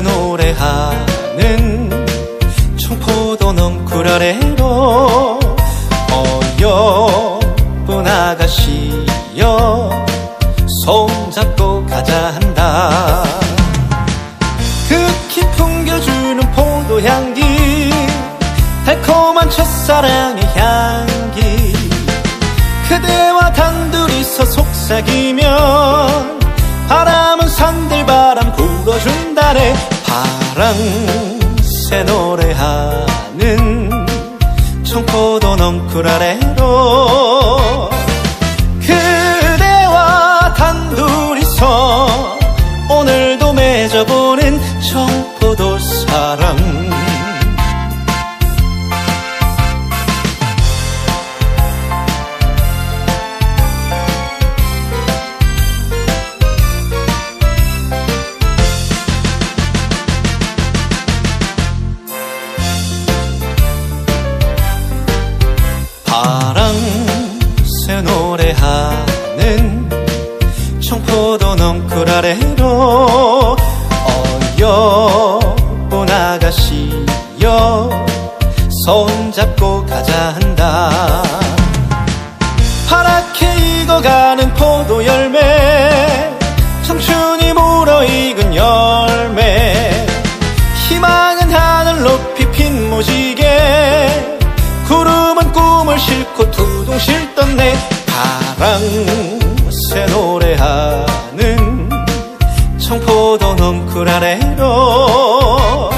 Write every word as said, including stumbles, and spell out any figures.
노래하는 청포도 넝쿨 아래로 어여쁜 아가씨여 손잡고 가자 한다. 특히 풍겨주는 포도향기 달콤한 첫사랑의 향기 그대와 단둘이서 속삭이면 바람은 산들바람 불어준다네. 바람새 노래하는 청포도 넝쿨 아래로 그대와 단둘이서 오늘도 맺어보는 청포도 사랑. 바람새 노래하는 청포도 넝쿨 아래로 어여쁜 아가씨여 손잡고 가자 한다. 파랗게 익어가는 포도 열매 청춘이 물어 익은 열매 희망은 하늘 높이 핀 무지개 구름은 꿈을 싣고 두둥실 떴네. 바람새 노래하는 청포도 넝쿨 아래로